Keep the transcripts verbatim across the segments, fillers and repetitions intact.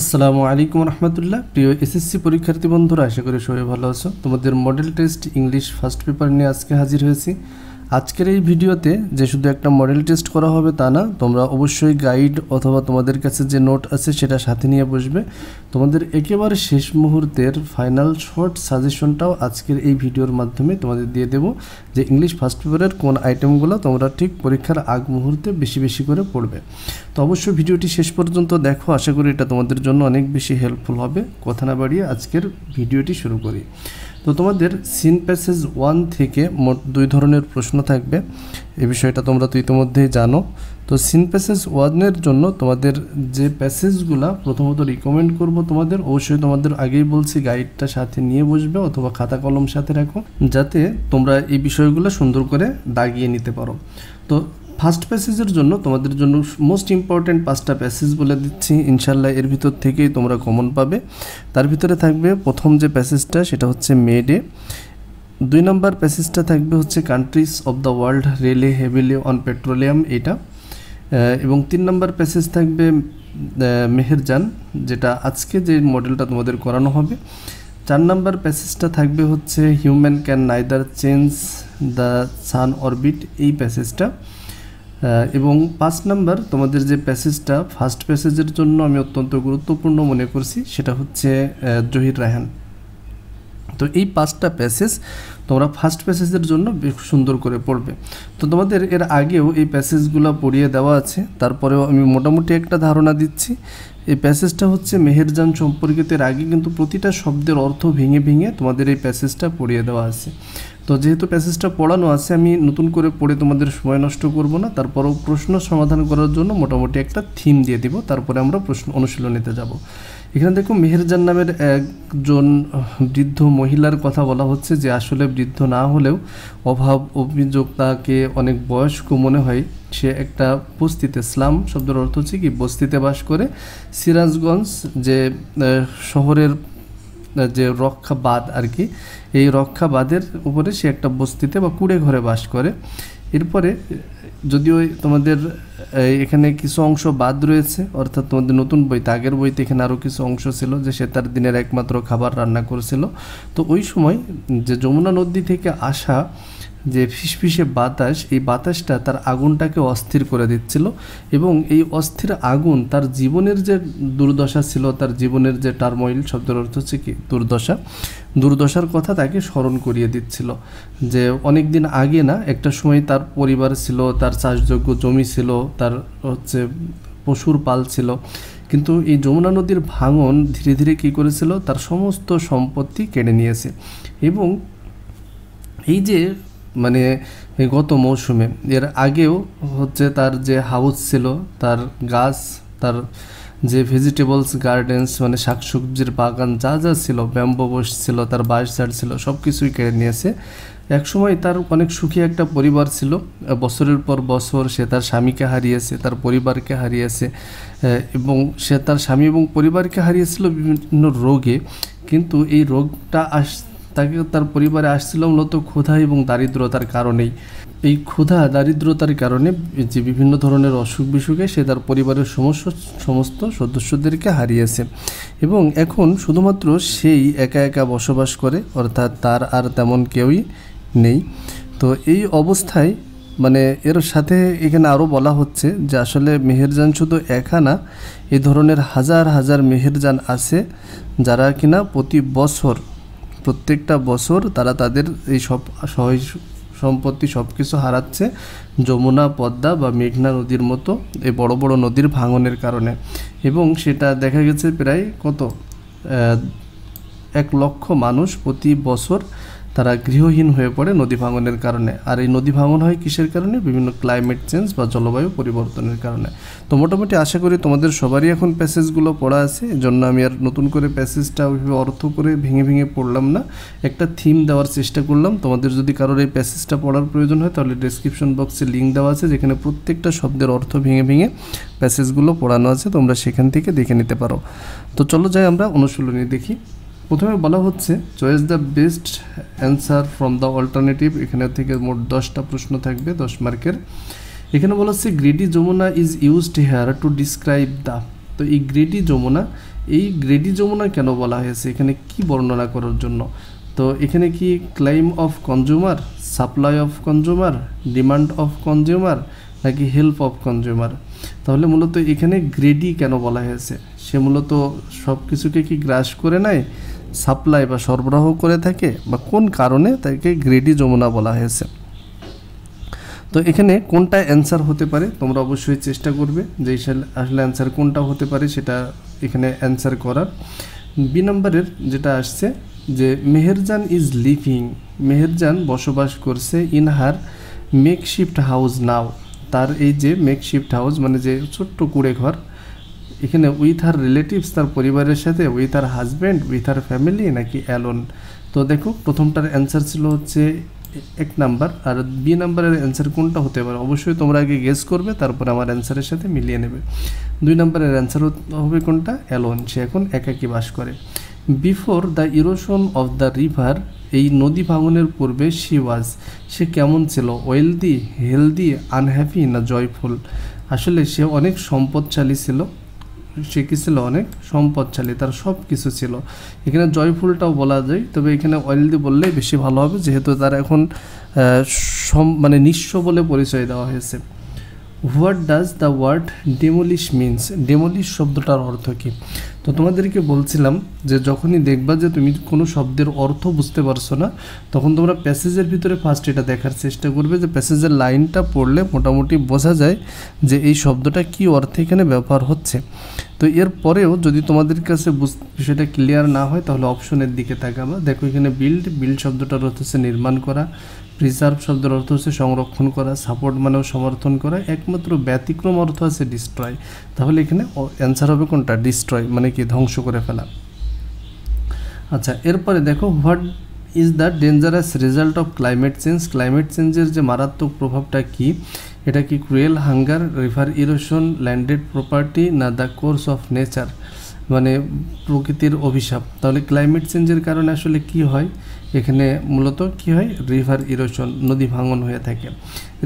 আসসালামু আলাইকুম রাহমাতুল্লাহ। প্রিয় এসএসসি পরীক্ষার্থী বন্ধুরা, আশা করি সবাই ভালো আছো। তোমাদের model test English first paper নিয়ে আজকে হাজির হয়েছি। আজকের এই ভিডিওতে যে শুধু একটা মডেল টেস্ট করা হবে তা না, তোমরা অবশ্যই গাইড অথবা তোমাদের কাছে যে নোট আছে সেটা সাথে নিয়ে বসবে। তোমাদের একেবারে শেষ মুহূর্তের ফাইনাল শর্ট সাজেশনটাও আজকের এই ভিডিওর মাধ্যমে তোমাদের দিয়ে দেব, যে ইংলিশ ফার্স্ট পেপারের কোন আইটেমগুলো তোমরা ঠিক পরীক্ষার আগ মুহূর্তে বেশি বেশি করে পড়বে। তো অবশ্যই ভিডিওটি শেষ পর্যন্ত দেখো, আশা করি এটা তোমাদের জন্য অনেক বেশি হেল্পফুল হবে। কথা না বাড়িয়ে আজকের ভিডিওটি শুরু করি। তো তোমাদের সিন প্যাসেজ ওয়ান থেকে মোট দুই ধরনের প্রশ্ন থাকবে, এই বিষয়টা তোমরা তো ইতিমধ্যেই জানো। তো সিন প্যাসেজ ওয়ানের জন্য তোমাদের যে প্যাসেজগুলো প্রথমত রিকমেন্ড করব, তোমাদের অবশ্যই তোমাদের আগেই বলছি গাইডটা সাথে নিয়ে বসবে অথবা খাতা কলম সাথে রাখো, যাতে তোমরা এই বিষয়গুলো সুন্দর করে দাগিয়ে নিতে পারো। তো ফার্স্ট প্যাসেজের জন্য তোমাদের জন্য মোস্ট ইম্পর্ট্যান্ট পাঁচটা প্যাসেজ বলে দিচ্ছি, ইনশাল্লাহ এর ভিতর থেকেই তোমরা কমন পাবে। তার ভিতরে থাকবে প্রথম যে প্যাসেজটা, সেটা হচ্ছে মে ডে। দুই নম্বর প্যাসেজটা থাকবে হচ্ছে countries of the world rely heavily on petroleum, এটা। এবং তিন নম্বর প্যাসেজ থাকবে মেহেরজান, যেটা আজকে যে মডেলটা তোমাদের করানো হবে। চার নম্বর প্যাসেজটা থাকবে হচ্ছে human can neither change the sun orbit, এই প্যাসেজটা। এবং পাঁচ নাম্বার তোমাদের যে প্যাসেজটা ফার্স্ট প্যাসেজের জন্য আমি অত্যন্ত গুরুত্বপূর্ণ মনে করছি, সেটা হচ্ছে জহির রায়হান। তো এই পাঁচটা প্যাসেজ তোমরা ফার্স্ট প্যাসেজের জন্য সুন্দর করে পড়বে। তো তোমাদের এর আগেও এই প্যাসেজগুলো পড়িয়ে দেওয়া আছে, তারপরেও আমি মোটামুটি একটা ধারণা দিচ্ছি। এই প্যাসেজটা হচ্ছে মেহেরজান সম্পর্কিত, এর আগে কিন্তু প্রতিটা শব্দের অর্থ ভেঙে ভেঙে তোমাদের এই প্যাসেজটা পড়িয়ে দেওয়া আছে। তো যেহেতু প্যাসেজটা পড়ানো আছে, আমি নতুন করে পড়ে তোমাদের সময় নষ্ট করব না, তারপরেও প্রশ্ন সমাধান করার জন্য মোটামুটি একটা থিম দিয়ে দিব, তারপরে আমরা প্রশ্ন অনুশীলনীতে যাব। এখানে দেখো মেহেরজান নামের একজন বৃদ্ধ মহিলার কথা বলা হচ্ছে, যে আসলে বৃদ্ধ না হলেও অভাব অভিযোগ তাকে অনেক বয়স্ক মনে হয়। সে একটা বস্তিতে, স্লাম শব্দের অর্থ হচ্ছে কি বস্তিতে বাস করে। সিরাজগঞ্জ যে শহরের যে রক্ষা বাঁধ আর কি, এই রক্ষা বাঁধের উপরে সে একটা বস্তিতে বা কুড়ে ঘরে বাস করে। এরপরে যদিও তোমাদের এখানে কিছু অংশ বাদ রয়েছে, অর্থাৎ তোমাদের নতুন বইতে, আগের বইতে এখানে আরও কিছু অংশ ছিল যে সে তার দিনের একমাত্র খাবার রান্না করেছিল। তো ওই সময় যে যমুনা নদী থেকে আসা যে ফিসফিসে বাতাস, এই বাতাসটা তার আগুনটাকে অস্থির করে দিচ্ছিল, এবং এই অস্থির আগুন তার জীবনের যে দুর্দশা ছিল, তার জীবনের যে টার্মোইল, শব্দের অর্থ হচ্ছে কি দুর্দশা, দুর্দশার কথা তাকে স্মরণ করিয়ে দিচ্ছিল। যে অনেক দিন আগে না একটা সময় তার পরিবার ছিল, তার চাষযোগ্য জমি ছিল, তার হচ্ছে পশুর পাল ছিল, কিন্তু এই যমুনা নদীর ভাঙন ধীরে ধীরে কী করেছিল, তার সমস্ত সম্পত্তি কেড়ে নিয়েছে। এবং এই যে মানে গত মৌসুমে, এর আগেও হচ্ছে তার যে হাউস ছিল, তার গাছ, তার যে ভেজিটেবলস গার্ডেন্স মানে শাকসবজির বাগান যা যা ছিল, ব্যাম্বো বস ছিল, তার বাসঝাড় ছিল, সব কিছুই কেড়ে নিয়েছে। একসময় তার অনেক সুখী একটা পরিবার ছিল, বছরের পর বছর সে তার স্বামীকে হারিয়েছে, তার পরিবারকে হারিয়েছে, এবং সে তার স্বামী এবং পরিবারকে হারিয়েছিল বিভিন্ন রোগে। কিন্তু এই রোগটা আস তাকে তার পরিবারে আসছিল মূলত ক্ষুধা এবং দারিদ্রতার কারণেই। এই ক্ষুধা দারিদ্রতার কারণে যে বিভিন্ন ধরনের অসুখ বিসুখে সে তার পরিবারের সমস্ত সমস্ত সদস্যদেরকে হারিয়েছে, এবং এখন শুধুমাত্র সেই একা একা বসবাস করে, অর্থাৎ তার আর তেমন কেউই নেই। তো এই অবস্থায় মানে এর সাথে এখানে আরও বলা হচ্ছে যে আসলে মেহেরজান শুধু একা না, এই ধরনের হাজার হাজার মেহেরজান আছে, যারা কিনা প্রতি বছর প্রত্যেকটা বছর তারা তাদের এই সব সহায় সম্পত্তি সব কিছু হারাচ্ছে, যমুনা, পদ্মা বা মেঘনা নদীর মতো এই বড় বড় নদীর ভাঙনের কারণে। এবং সেটা দেখা গেছে প্রায় কত এক লক্ষ মানুষ প্রতি বছর তারা গৃহহীন হয়ে পড়ে নদী ভাঙনের কারণে। আর এই নদী ভাঙন হয় কিসের কারণে? বিভিন্ন ক্লাইমেট চেঞ্জ বা জলবায়ু পরিবর্তনের কারণে। তো মোটামুটি আশা করি তোমাদের সবারই এখন প্যাসেজগুলো পড়া আছে, এজন্য আমি আর নতুন করে প্যাসেজটা ওইভাবে অর্থ করে ভেঙে ভেঙে পড়লাম না, একটা থিম দেওয়ার চেষ্টা করলাম। তোমাদের যদি কারোর এই প্যাসেজটা পড়ার প্রয়োজন হয়, তাহলে ডেসক্রিপশন বক্সে লিঙ্ক দেওয়া আছে, যেখানে প্রত্যেকটা শব্দের অর্থ ভেঙে ভেঙে প্যাসেজগুলো পড়ানো আছে, তোমরা সেখান থেকে দেখে নিতে পারো। তো চলো যাই আমরা অনুশীলনী দেখি। প্রথমে বলা হচ্ছে choice the best answer from the alternative, এখানে থেকে মোট দশটা প্রশ্ন থাকবে দশ মার্কের। এখানে বলা হচ্ছে greedy Jamuna is used here to describe the, তো तो ये ग्रेडी जमुना ये ग्रेडी जमुना क्या नो बोला है से इखने की बर्णना करो जुन्नो तो इखने की claim of consumer supply of consumer demand of consumer ना कि हेल्प ऑफ कंज्यूमर तो हले मुल्लो तो इखने ग्रेडी क्या नो बोला है से शे मुल्लो तो शॉप किसी के की ग्रास करे ना है सप्लाई बा शॉर्बराहो करे था के बकौन कारणे ताकि ग्रेडी जमुना बोला है से तो এখানে কোনটা অ্যানসার হতে পারে তোমরা অবশ্যই চেষ্টা করবে যে আসলে অ্যানসার কোনটা হতে পারে সেটা এখানে অ্যানসার করার বি নম্বরের যেটা আসছে যে মেহেরজান ইজ লিভিং মেহেরজান বসবাস করছে in her makeshift house now তার এই যে মেকশিফট হাউস মানে যে ছোট কুড়ে ঘর এখানে উইথ হার রিলেটিভস তার পরিবারের সাথে with her husband with her family নাকি অ্যালোন তো দেখো প্রথমটার অ্যানসার ছিল হচ্ছে এক নাম্বার আর বি নম্বরের आंसर কোনটা হতে পারে অবশ্যই তোমরা আগে গেস করবে তারপর আমার आंसरের সাথে মিলিয়ে নেবে দুই নম্বরের आंसर হবে কোনটা অ্যালোন সে এখন একাকী বাস করে before the erosion of the river এই নদী ভাঙনের পূর্বে শি ওয়াজ সে কেমন ছিল ওয়েলদি হেলদি আনহ্যাপি না জয়ফুল আসলে সে অনেক সম্পদশালী ছিল সে কি ছিল অনেক সম্পদশালী তার সবকিছু ছিল এখানে জয়ফুলটাও বলা যায় তবে এখানে ওয়েলদি বললে বেশি ভালো হবে যেহেতু তার এখন মানে নিঃস্ব বলে পরিচয় দেওয়া হয়েছে what does the word demolish means demolish শব্দটার অর্থ কি তো তোমাদেরকে বলছিলাম যে যখনই দেখবা যে তুমি কোনো শব্দের অর্থ বুঝতে পারছো না তখন তোমরা প্যাসেজের ভিতরে ফার্স্ট এটা দেখার চেষ্টা করবে যে প্যাসেজের লাইনটা পড়লে মোটামুটি বোঝা যায় যে এই শব্দটা কি অর্থে এখানে ব্যবহার হচ্ছে তো এর পরেও যদি তোমাদের কাছে বিষয়টা ক্লিয়ার না হয় তাহলে অপশনের দিকে তাকাবা দেখো এখানে বিল্ড বিল্ড শব্দটার অর্থ হচ্ছে নির্মাণ করা প্রিজার্ভ শব্দের অর্থ হচ্ছে সংরক্ষণ করা সাপোর্ট মানেও সমর্থন করা একমাত্র ব্যতিক্রম অর্থ আছে ডিস্ট্রয় তাহলে এখানে आंसर হবে কোনটা ডিস্ট্রয় মানে কি ধ্বংস করে ফেলা আচ্ছা এরপরে দেখো what is the dangerous result of climate change climate চেঞ্জের যে মারাত্মক প্রভাবটা কি এটা কি cruel hunger river erosion landed property না দা কোর্স অফ নেচার মানে প্রকৃতির অভিশাপ তাহলে ক্লাইমেট চেঞ্জের কারণে আসলে কি হয় এখানে মূলত কি হয় রিভার ইরোশন নদী ভাঙন হয়ে থাকে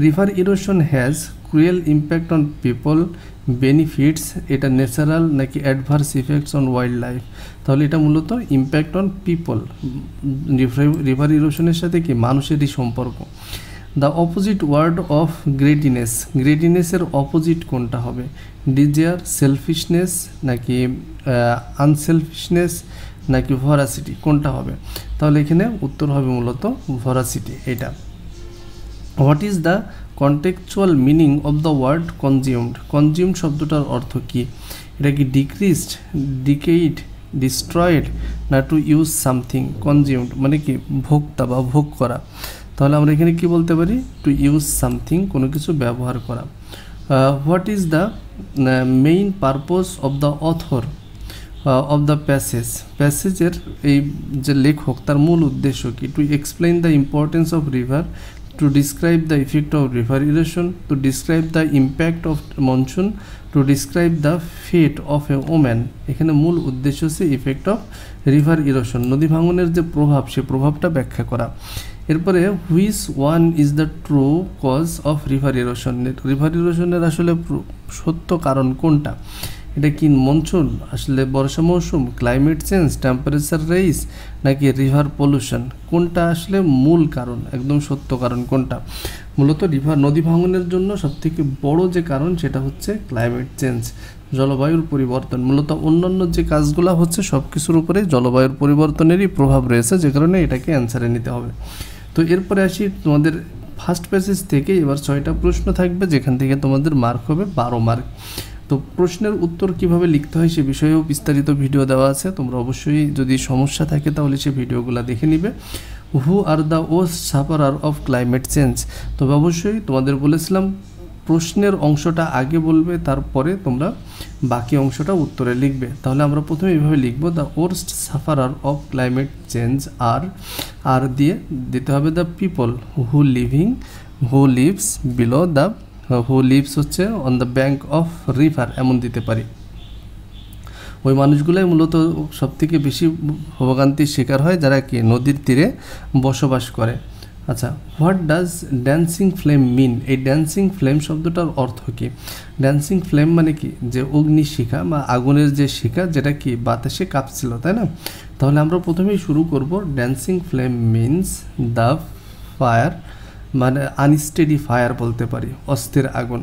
river erosion has cruel impact on people benefits এটা ন্যাচারাল নাকি adverse effects on wild life তাহলে এটা মূলত ইমপ্যাক্ট অন পিপল রিভার ইরোশনের সাথে কি মানুষেরই সম্পর্ক The opposite word of greediness. Greediness এর opposite কোনটা হবে? Desire, selfishness, নাকি unselfishness, নাকি voracity কোনটা হবে? তাহলে এখানে উত্তর হবে মূলত voracity এটা। What is the contextual meaning of the word consumed? Consumed শব্দটার অর্থ কি? এটা কি decreased, decayed, destroyed, না to use something? Consumed মানে কি ভোক্তা বা ভোগ করা। তাহলে আমরা এখানে কি বলতে পারি টু ইউজ সামথিং কোন কিছু ব্যবহার করা what is the main purpose of the author of the passage প্যাসেজের এই যে লেখক তার মূল উদ্দেশ্য কি to explain the importance of river to describe the effect of river erosion to describe the impact of monsoon to describe the fate of a woman এখানে মূল উদ্দেশ্য হচ্ছে ইফেক্ট অফ রিভার ইরোশন নদী ভাঙনের যে প্রভাব সে প্রভাবটা ব্যাখ্যা করা এরপরে which one is the true cause of river erosion river ইরোশনের আসলে সত্য কারণ কোনটা এটা কি মনসুন আসলে বর্ষা মৌসুম ক্লাইমেট চেঞ্জ টেম্পারেচার রাইজ নাকি রিভার পলিউশন কোনটা আসলে মূল কারণ একদম সত্য কারণ কোনটা মূলত রিভার নদী ভাঙনের জন্য সবথেকে বড় যে কারণ সেটা হচ্ছে ক্লাইমেট চেঞ্জ জলবায়ুর পরিবর্তন মূলত অন্যান্য যে কাজগুলো হচ্ছে সবকিছুর উপরে জলবায়ুর পরিবর্তনেরই প্রভাব রয়েছে যে কারণে এটাকে অ্যানসারে নিতে হবে তো এরপরে আসি তোমাদের ফার্স্ট প্যাসেজ থেকে এবার ছয়টা প্রশ্ন থাকবে যেখান থেকে তোমাদের মার্ক হবে বারো মার্ক তো প্রশ্নের উত্তর কিভাবে লিখতে হয় সে বিষয়েও বিস্তারিত ভিডিও দেওয়া আছে তোমরা অবশ্যই যদি সমস্যা থাকে তাহলে সেই ভিডিওগুলো দেখে নিবে হু আর দ্য ওস সাফারার অফ ক্লাইমেট চেঞ্জ তবে অবশ্যই তোমাদের বলেছিলাম প্রশ্নের অংশটা আগে বলবে তারপরে তোমরা বাকি অংশটা উত্তরে লিখবে তাহলে আমরা প্রথমে এইভাবে লিখব the worst sufferer of climate change আর আর দিয়ে দিতে হবে the people who living who lives below the who lives হচ্ছে on the bank of river এমন দিতে পারি ওই মানুষগুলাই মূলত সবথেকে বেশি ভোগান্তির শিকার হয় যারা কি নদীর তীরে বসবাস করে আচ্ছা what does dancing flame mean, এই ড্যান্সিং ফ্লেম শব্দটার অর্থ কি? ড্যান্সিং ফ্লেম মানে কি? যে অগ্নিশিখা বা আগুনের যে শিখা যেটা কি বাতাসে কাঁপছিল, তাই না? তাহলে আমরা প্রথমেই শুরু করব dancing flame means the fire, মানে আনস্টেডি ফায়ার বলতে পারি, অস্থির আগুন।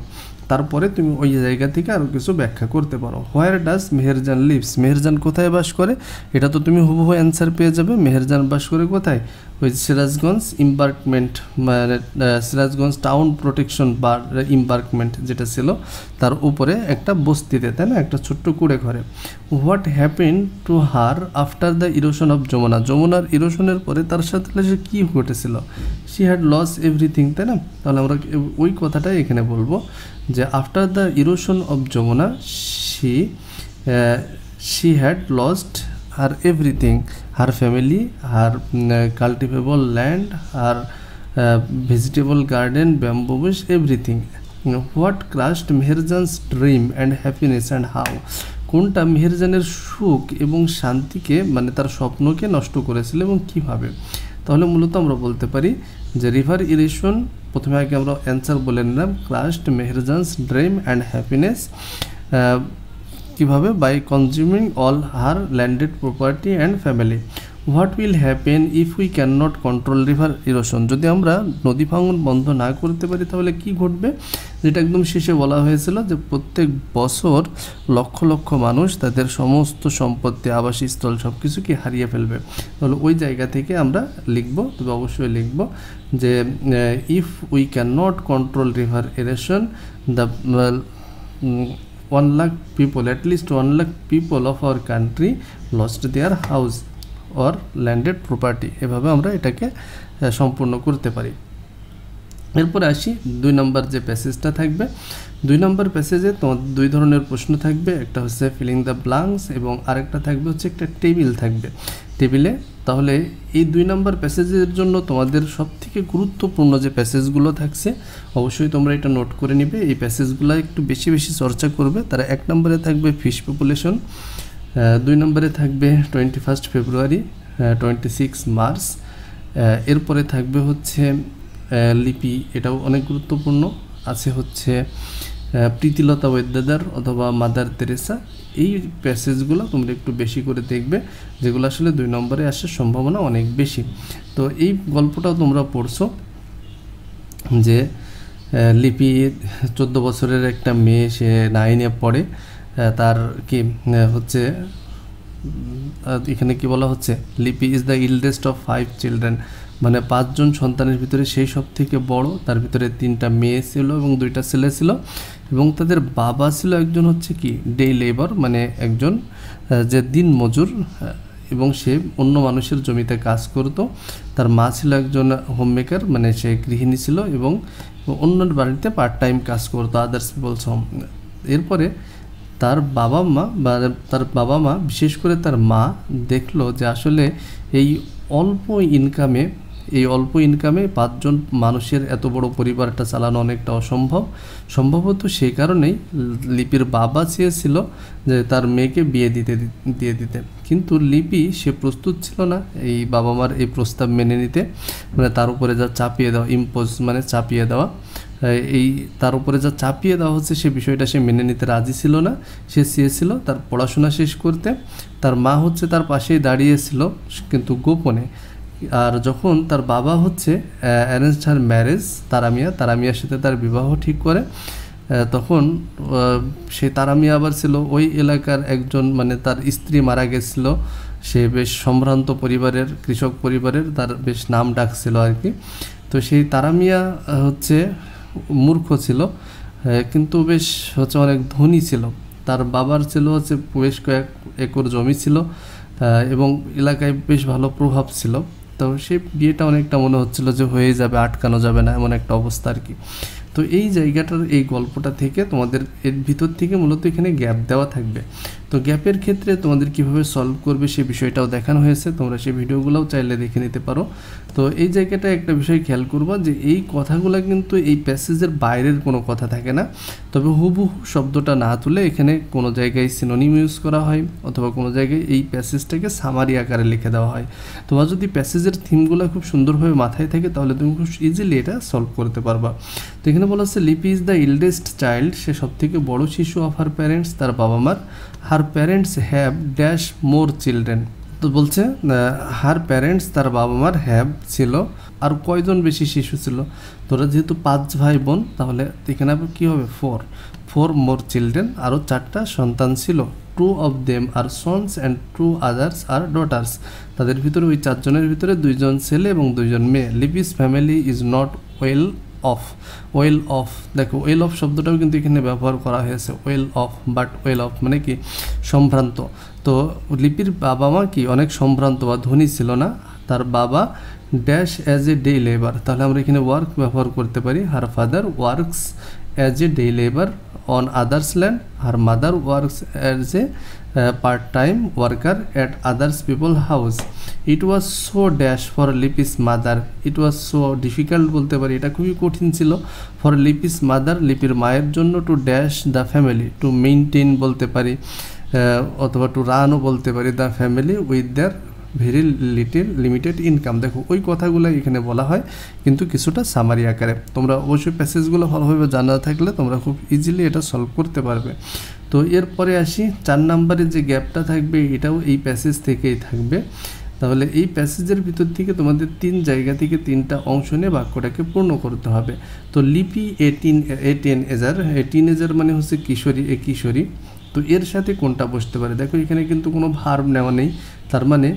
তারপরে তুমি ওই জায়গা থেকে আরও কিছু ব্যাখ্যা করতে পারো। Where does Meherjan lives, Meherjan কোথায় বাস করে? এটা তো তুমি হুবহু অ্যান্সার পেয়ে যাবে। মেহেরজান বাস করে কোথায়? ওই সিরাজগঞ্জ ইম্বার্কমেন্ট, মানে সিরাজগঞ্জ টাউন প্রোটেকশন বা ইম্বার্কমেন্ট যেটা ছিল তার উপরে একটা বস্তিতে, তাই না, একটা ছোট্ট কুড়ে ঘরে। What happen to her after the erosion of Jamuna, যমুনার ইরোশনের পরে তার সাথে সে কী ঘটেছিল? শি হ্যাড লস এভরিথিং, তাই না? তাহলে আমরা ওই কথাটাই এখানে বলবো যে after the erosion of Jamuna she she had lost her everything, her family, her cultivable land, her vegetable garden, bamboo bush, everything. What crushed Meherjan's dream and happiness and how, কোনটা মেহেরজানের সুখ এবং শান্তিকে মানে তার স্বপ্নকে নষ্ট করেছিল এবং কীভাবে? তাহলে মূলত আমরা বলতে পারি যে রিভার ইরিশন, প্রথমে আগে আমরা অ্যান্সার বলে নিলাম, crushed Meherjan's dream and happiness, কিভাবে? By consuming all her landed property and family. What will happen if we can not control river erosion, যদি আমরা নদী ভাঙন বন্ধ না করতে পারি তাহলে কি ঘটবে? যেটা একদম শেষে বলা হয়েছিল যে প্রত্যেক বছর লক্ষ লক্ষ মানুষ তাদের সমস্ত সম্পত্তি, আবাসস্থল সব কিছু কি হারিয়ে ফেলবে। তাহলে ওই জায়গা থেকে আমরা লিখব, তবে অবশ্যই লিখব যে if we can not control river erosion the one lakh people, at least one lakh people of our country lost their house or landed property. এভাবে আমরা এটাকে সম্পূর্ণ করতে পারি। এরপরে আসি দুই নম্বর যে প্যাসেজটা থাকবে, দুই নম্বর প্যাসেজে তোমার দুই ধরনের প্রশ্ন থাকবে, একটা হচ্ছে ফিলিং দ্য ব্ল্যাঙ্কস এবং আরেকটা থাকবে হচ্ছে একটা টেবিল থাকবে, টেবিলে। তাহলে এই দুই নম্বর প্যাসেজের জন্য তোমাদের সবথেকে গুরুত্বপূর্ণ যে প্যাসেজগুলো থাকছে অবশ্যই তোমরা এটা নোট করে নিবে, এই প্যাসেজগুলো একটু বেশি বেশি চর্চা করবে। তারা এক নম্বরে থাকবে ফিশ পপুলেশন, দুই নম্বরে থাকবে twenty first February, twenty six March, এরপরে থাকবে হচ্ছে লিপি, এটাও অনেক গুরুত্বপূর্ণ। আছে হচ্ছে প্রীতিলতা ওয়েদাদার অথবা মাদার তেরেসা, এই প্যাসেজগুলো তোমরা একটু বেশি করে দেখবে, যেগুলো আসলে দুই নম্বরে আসার সম্ভাবনা অনেক বেশি। তো এই গল্পটাও তোমরা পড়ছো যে লিপি চোদ্দো বছরের একটা মেয়ে, সে নাইনে পড়ে, তার কি হচ্ছে এখানে কি বলা হচ্ছে, Lipi is the eldest of five children, মানে পাঁচজন সন্তানের ভিতরে সেই সব থেকে বড়, তার ভিতরে তিনটা মেয়ে ছিল এবং দুইটা ছেলে ছিল, এবং তাদের বাবা ছিল একজন হচ্ছে কি ডে লেবার, মানে একজন যে দিন মজুর, এবং সে অন্য মানুষের জমিতে কাজ করত। তার মা ছিল একজন হোমমেকার, মানে সে গৃহিণী ছিল এবং অন্যের বাড়িতে পার্ট টাইম কাজ করতো, আদার্স পিপলস হোম। এরপরে তার বাবা মা বা তার বাবা মা বিশেষ করে তার মা দেখলো যে আসলে এই অল্প ইনকামে এই অল্প ইনকামে পাঁচজন মানুষের এত বড় পরিবারটা চালানো অনেকটা অসম্ভব। সম্ভবত সেই কারণেই লিপির বাবা চেয়েছিল যে তার মেয়েকে বিয়ে দিতে দিয়ে দিতে, কিন্তু লিপি সে প্রস্তুত ছিল না এই বাবা মার এই প্রস্তাব মেনে নিতে, মানে তার উপরে যা চাপিয়ে দেওয়া, ইম্পোজ মানে চাপিয়ে দেওয়া, এই তার উপরে যা চাপিয়ে দেওয়া হচ্ছে সে বিষয়টা সে মেনে নিতে রাজি ছিল না। সে চেয়েছিল তার পড়াশোনা শেষ করতে, তার মা হচ্ছে তার পাশেই দাঁড়িয়েছিল কিন্তু গোপনে। আর যখন তার বাবা হচ্ছে অ্যারেঞ্জড হার ম্যারেজ, তারামিয়া তারামিয়ার সাথে তার বিবাহ ঠিক করে, তখন সে তারামিয়া আবার ছিল ওই এলাকার একজন, মানে তার স্ত্রী মারা গেছিল, সে বেশ সম্ভ্রান্ত পরিবারের, কৃষক পরিবারের, তার বেশ নাম ডাকছিল আর কি। তো সেই তারামিয়া হচ্ছে মূর্খ ছিল কিন্তু বেশ হচ্ছে অনেক ধনী ছিল, তার বাবার ছিল হচ্ছে বেশ কয়েক একর জমি ছিল এবং এলাকায় বেশ ভালো প্রভাব ছিল। তো সেই বিয়েটা অনেকটা মনে হচ্ছিল যে হয়ে যাবে, আটকানো যাবে না, এমন একটা অবস্থা আর কি। তো এই জায়গাটার এই গল্পটা থেকে তোমাদের এর ভিতর থেকে মূলত এখানে গ্যাপ দেওয়া থাকবে। তো তো গ্যাপের ক্ষেত্রে তোমাদের কিভাবে সলভ করবে সেই বিষয়টাও দেখানো হয়েছে, তোমরা সেই ভিডিওগুলোও চাইলে দেখে নিতে পারো। তো এই জায়গাটা একটা বিষয় খেয়াল করবা যে এই কথাগুলো কিন্তু এই প্যাসেজের বাইরের কোনো কথা থাকে না, তবে হুবহু শব্দটা না তুলে এখানে কোনো জায়গায় সিনোনিম ইউজ করা হয় অথবা কোনো জায়গায় এই প্যাসেজটাকে সামারি আকারে লিখে দেওয়া হয়। তোমার যদি প্যাসেজের থিমগুলো খুব সুন্দরভাবে মাথায় থাকে তাহলে তুমি খুব ইজিলি এটা সলভ করতে পারবা। তো এখানে বলা হচ্ছে Lipi is the eldest child, সে সবথেকে বড় শিশু, অফ হার প্যারেন্টস, তার বাবা মার, her parents have dash more children, তো বলছে হার প্যারেন্টস তার বাবা মার হ্যাভ ছিল, আর কয়জন বেশি শিশু ছিল, তোরা যেহেতু পাঁচ ভাই বোন তাহলে এখানে কী হবে ফোর, ফোর মোর চিলড্রেন, আরও চারটা সন্তান ছিল, two of them are sons and two others are daughters, তাদের ভিতরে ওই চারজনের ভিতরে দুইজন ছেলে এবং দুইজন মেয়ে। Lipi's family is not well off, well off, দেখো ওয়েল অফ শব্দটাও কিন্তু এখানে ব্যবহার করা হয়েছে, well off, but well off মানে কি সম্ভ্রান্ত, তো লিপির বাবা মা কি অনেক সম্ভ্রান্ত বা ধনী ছিল না, তার বাবা dash as a day labour, তাহলে আমরা এখানে ওয়ার্ক ব্যবহার করতে পারি, her father works as a day labour on others land, her mother works as a part time worker at others people house, it was so dash for Lipi's mother, it was so difficult বলতে পারি, এটা খুবই কঠিন ছিল, for Lipi's mother লিপির মায়ের জন্য, to dash the family, to maintain বলতে পারি অথবা টু রানও বলতে পারি, the family with their very little limited income, দেখো ওই কথাগুলো এখানে বলা হয় কিন্তু কিছুটা সামারি আকারে। তোমরা অবশ্যই প্যাসেজগুলো ভালোভাবে জানা থাকলে তোমরা খুব ইজিলি এটা সলভ করতে পারবে। তো এরপরে আসি চার নাম্বারের যে গ্যাপটা থাকবে এটাও এই প্যাসেজ থেকেই থাকবে, তাহলে এই প্যাসেজের ভিতর থেকে তোমাদের তিন জায়গা থেকে তিনটা অংশ নিয়ে বাক্যটাকে পূর্ণ করতে হবে। তো Lipi a teen a teenager a teenager মানে হচ্ছে কিশোরী, এ কিশোরী, তো এর সাথে কোনটা বসতে পারে, দেখো এখানে কিন্তু কোনো ভার্ব নেওয়া নেই, তার মানে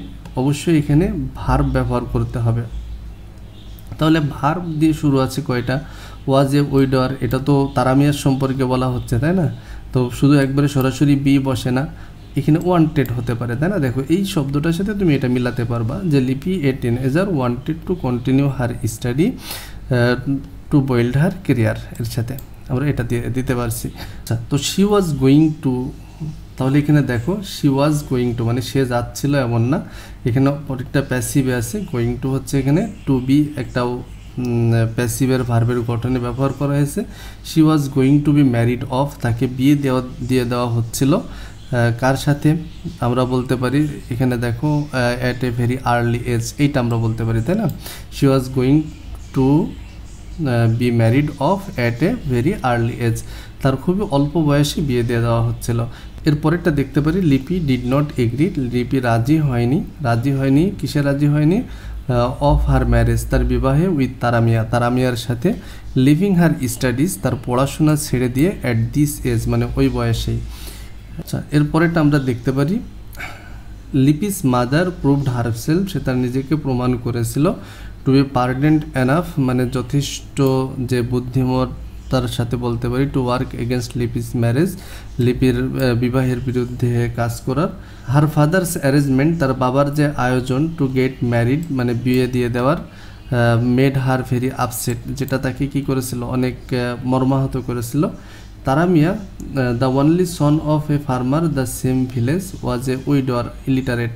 অবশ্যই এখানে ভার্ব ব্যবহার করতে হবে, তাহলে ভার্ব দিয়ে শুরু আছে কয়টা, ওয়াজ এ উইডার, এটা তো তারামিয়ার সম্পর্কে বলা হচ্ছে তাই না, তো শুধু একবারে সরাসরি বি বসে না, এখানে ওয়ান্টেড হতে পারে তাই না, দেখো এই শব্দটার সাথে তুমি এটা মিলাতে পারবা যে Lipi a teenager wanted to continue her study to build her career, এর সাথে আমরা এটা দিয়ে দিতে পারছি। আচ্ছা তো শি ওয়াজ গোয়িং টু, তাহলে এখানে দেখো শি ওয়াজ গোয়িং টু মানে সে যাচ্ছিল এমন না, এখানে অনেকটা প্যাসিভে আছে, গোয়িং টু হচ্ছে এখানে টু বি একটাও প্যাসিভের ভার্বের গঠনে ব্যবহার করা হয়েছে, she was going to be married off, তাকে বিয়ে দেওয়া দিয়ে দেওয়া হচ্ছিল কার সাথে, আমরা বলতে পারি এখানে দেখো at a very early age, এইটা আমরা বলতে পারি তাই না, she was going to be married off at a very early age, তার খুবই অল্প বয়সে বিয়ে দিয়ে দেওয়া হচ্ছিল। এরপরেরটা দেখতে পারি Lipi did not agree, Lipi রাজি হয়নি, রাজি হয়নি কিসে রাজি হয়নি, অফ হার ম্যারেজ, তার বিবাহে, উইথ তারামিয়া, তারামিয়ার সাথে, লিভিং হার স্টাডিজ, তার পড়াশোনা ছেড়ে দিয়ে, অ্যাট দিস এজ মানে ওই বয়সেই। আচ্ছা এরপরেরটা আমরা দেখতে পারি লিপিস মাদার প্রুভড হারসেলফ, সে তার নিজেকে প্রমাণ করেছিল, টু বি পার্ডেন্ট এনাফ মানে যথেষ্ট যে বুদ্ধিমত তার সাথে বলতে পারি, to work against Lipi's marriage, লিপির বিবাহের বিরুদ্ধে কাজ করার, হার ফাদার্স অ্যারেঞ্জমেন্ট তার বাবার যে আয়োজন, টু গেট ম্যারিড মানে বিয়ে দিয়ে দেওয়ার, মেড হার ভেরি আপসেট যেটা তাকে কী করেছিল অনেক মর্মাহত করেছিল, Taramia the only son of a farmer the same village, was a widower illiterate,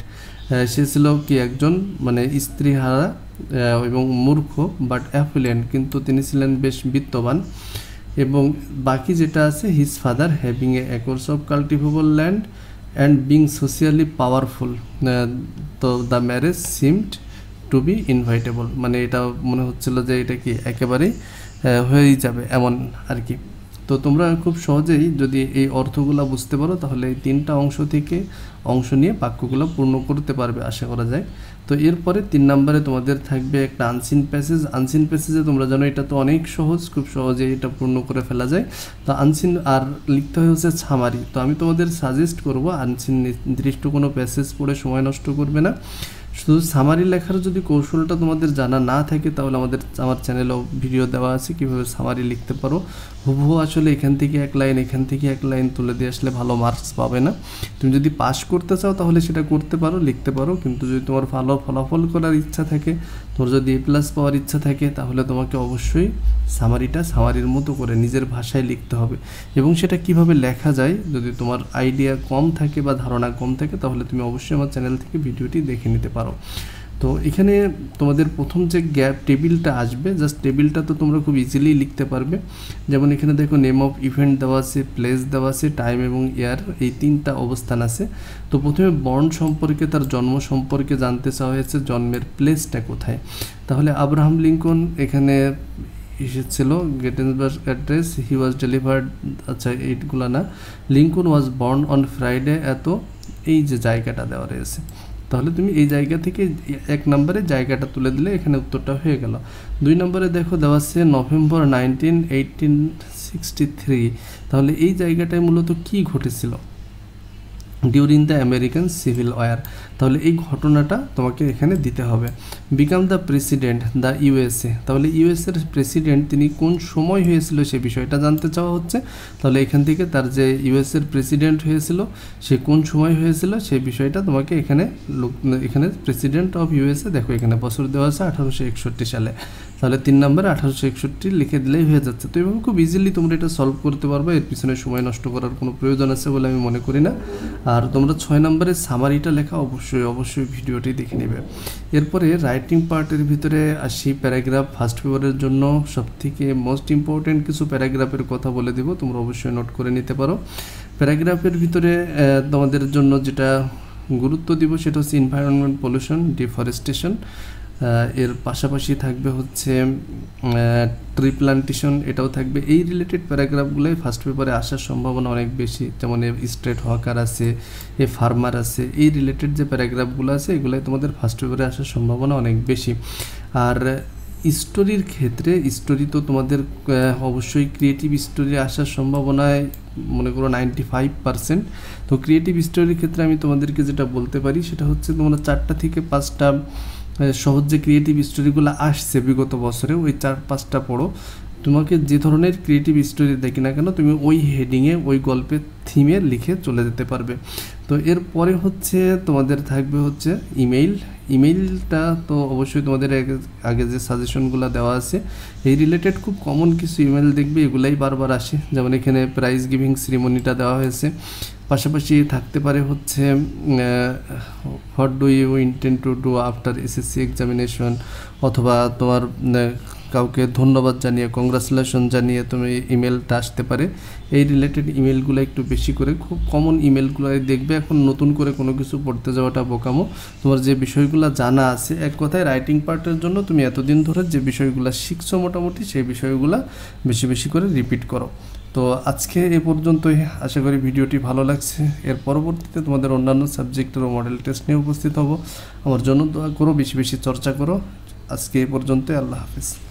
সে ছিল কি একজন মানে স্ত্রীহারা এবং মূর্খ বাট অ্যাফ্লুয়েন্ট কিন্তু তিনি ছিলেন বেশ বিত্তবান, এবং বাকি যেটা আছে his father having a acres of cultivable land and being socially powerful, তো the marriage seemed to be inevitable মানে এটা মনে হচ্ছিল যে এটা কি একেবারেই হয়েই যাবে এমন আর কি। তো তোমরা খুব সহজেই যদি এই অর্থগুলো বুঝতে পারো তাহলে এই তিনটা অংশ থেকে অংশ নিয়ে বাক্যগুলো পূর্ণ করতে পারবে আশা করা যায়। তো এরপরে তিন নম্বরে তোমাদের থাকবে একটা আনসিন প্যাসেজ, আনসিন প্যাসেজে তোমরা জানো এটা তো অনেক সহজ, খুব সহজে এটা পূর্ণ করে ফেলা যায়। তো আনসিন আর লিখতে হয় হচ্ছে সামারি, তো আমি তোমাদের সাজেস্ট করব আনসিন নির্দিষ্ট কোনো প্যাসেজ পড়ে সময় নষ্ট করবে না, শুধু সামারি লেখার যদি কৌশলটা তোমাদের জানা না থাকে তাহলে আমাদের আমার চ্যানেলে ভিডিও দেওয়া আছে কিভাবে সামারি লিখতে পারো। হুবহু আসলে এখান থেকে এক লাইন এখান থেকে এক লাইন তুলে দিয়ে আসলে ভালো মার্কস পাবে না। তুমি যদি পাস করতে চাও তাহলে সেটা করতে পারো, লিখতে পারো, কিন্তু যদি তোমার ভালো ফলাফল করার ইচ্ছা থাকে, তোমার যদি এ প্লাস পাওয়ার ইচ্ছা থাকে, তাহলে তোমাকে অবশ্যই সামারিটা সামারির মতো করে নিজের ভাষায় লিখতে হবে। এবং সেটা কিভাবে লেখা যায় যদি তোমার আইডিয়া কম থাকে বা ধারণা কম থাকে তাহলে তুমি অবশ্যই আমার চ্যানেল থেকে ভিডিওটি দেখে নিতে পারো। তো এখানে তোমাদের প্রথম যে গ্যাপ টেবিলটা আসবে, জাস্ট টেবিলটা তো তোমরা খুব ইজিলি লিখতে পারবে। যেমন এখানে দেখো নেম অফ ইভেন্ট দেওয়া আছে, প্লেস দেওয়া আছে, টাইম এবং ইয়ার, এই তিনটা অবস্থান আছে। তো প্রথমে বন্ড সম্পর্কে, তার জন্ম সম্পর্কে জানতে চাওয়া হয়েছে, জন্মের প্লেসটা কোথায়। তাহলে আব্রাহাম লিঙ্কন এখানে এসেছিল, গেটেন্সবার্গ অ্যাড্রেস, হি ওয়াজ ডেলিভার্ড, আচ্ছা এইটগুলো না, Lincoln was born on Friday, এত এই যে জায়গাটা দেওয়া রয়েছে। তাহলে তুমি এই জায়গা থেকে এক নম্বরে জায়গাটা তুলে দিলে এখানে উত্তরটা হয়ে গেল। দুই নম্বরে দেখো দেওয়া আছে November nineteen eighteen sixty three. তাহলে এই জায়গাটায় মূলত কি ঘটেছিল, during the American civil war, তাহলে এই ঘটনাটা তোমাকে এখানে দিতে হবে। Become the president the USA, তাহলে ইউএসএর প্রেসিডেন্ট তিনি কোন সময় হয়েছিল সে বিষয়টা জানতে চাওয়া হচ্ছে। তাহলে এখান থেকে তার যে ইউএসএর প্রেসিডেন্ট হয়েছিল সে কোন সময় হয়েছিল সে বিষয়টা তোমাকে এখানে এখানে প্রেসিডেন্ট অফ ইউএসএ দেখো এখানে বছর দেওয়া আছে আঠারোশো একষট্টি সালে। তাহলে তিন নম্বরে আঠারোশো একষট্টি লিখে দিলেই হয়ে যাচ্ছে। তো এভাবে খুব ইজিলি তোমরা এটা সলভ করতে পারবে, এর পিছনে সময় নষ্ট করার কোনো প্রয়োজন আছে বলে আমি মনে করি না। আর তোমরা ছয় নম্বরে সামারিটা লেখা অবশ্যই অবশ্যই ভিডিওটি দেখে নেবে। এরপরে রাইটিং পার্টের ভিতরে আসি প্যারাগ্রাফ। ফার্স্ট পেপারের জন্য সবথেকে মোস্ট ইম্পর্টেন্ট কিছু প্যারাগ্রাফের কথা বলে দেবো, তোমরা অবশ্যই নোট করে নিতে পারো। প্যারাগ্রাফের ভিতরে তোমাদের জন্য যেটা গুরুত্ব দিব সেটা হচ্ছে এনভায়রনমেন্ট পলিউশন, ডিফরেস্টেশন, এর পাশাপাশি থাকবে হচ্ছে ট্রি প্লান্টেশন, এটাও থাকবে। এই রিলেটেড প্যারাগ্রাফগুলোই ফার্স্ট পেপারে আসার সম্ভাবনা অনেক বেশি। যেমন এ স্ট্রেট হকার আছে, এ ফার্মার আছে, এই রিলেটেড যে প্যারাগ্রাফগুলো আছে এগুলোই তোমাদের ফার্স্ট পেপারে আসার সম্ভাবনা অনেক বেশি। আর স্টোরির ক্ষেত্রে স্টোরি তো তোমাদের অবশ্যই ক্রিয়েটিভ স্টোরি আসার সম্ভাবনায় মনে করো নাইনটি ফাইভ পারসেন্ট। তো ক্রিয়েটিভ স্টোরির ক্ষেত্রে আমি তোমাদেরকে যেটা বলতে পারি সেটা হচ্ছে তোমরা চারটা থেকে পাঁচটা সহজ যে ক্রিয়েটিভ স্টোরিগুলো আসছে বিগত বছরে ওই চার পাঁচটা পড়ো। তোমাকে যে ধরনের ক্রিয়েটিভ স্টোরি দেখি না কেন তুমি ওই হেডিংয়ে ওই গল্পের থিমে লিখে চলে যেতে পারবে। তো এরপরে হচ্ছে তোমাদের থাকবে হচ্ছে ইমেইল। ইমেইলটা তো অবশ্যই তোমাদের আগে যে সাজেশনগুলো দেওয়া আছে এই রিলেটেড খুব কমন কিছু ইমেল দেখবে, এগুলাই বারবার আসে। যেমন এখানে প্রাইজ গিভিং সিরিমনিটা দেওয়া হয়েছে, পাশাপাশি থাকতে পারে হচ্ছে what do you intend to do after SSC examination, অথবা তোমার কাউকে ধন্যবাদ জানিয়ে কংগ্রাচুলেশন জানিয়ে তুমি ইমেলটা আসতে পারে। এই রিলেটেড ইমেলগুলো একটু বেশি করে, খুব কমন ইমেলগুলো দেখবে। এখন নতুন করে কোনো কিছু পড়তে যাওয়াটা বোকামো, তোমার যে বিষয়গুলো জানা আছে, এক কথায় রাইটিং পার্টের জন্য তুমি এতদিন ধরে যে বিষয়গুলো শিখছো মোটামুটি সেই বিষয়গুলো বেশি বেশি করে রিপিট করো। তো আজকে এ পর্যন্তই, আশা করি ভিডিওটি ভালো লাগছে। এর পরবর্তীতে তোমাদের অন্যান্য সাবজেক্টেরও মডেল টেস্ট নিয়ে উপস্থিত হব। আমার জন্য দোয়া করো, বেশি বেশি চর্চা করো। আজকে এ পর্যন্তই, আল্লাহ হাফেজ।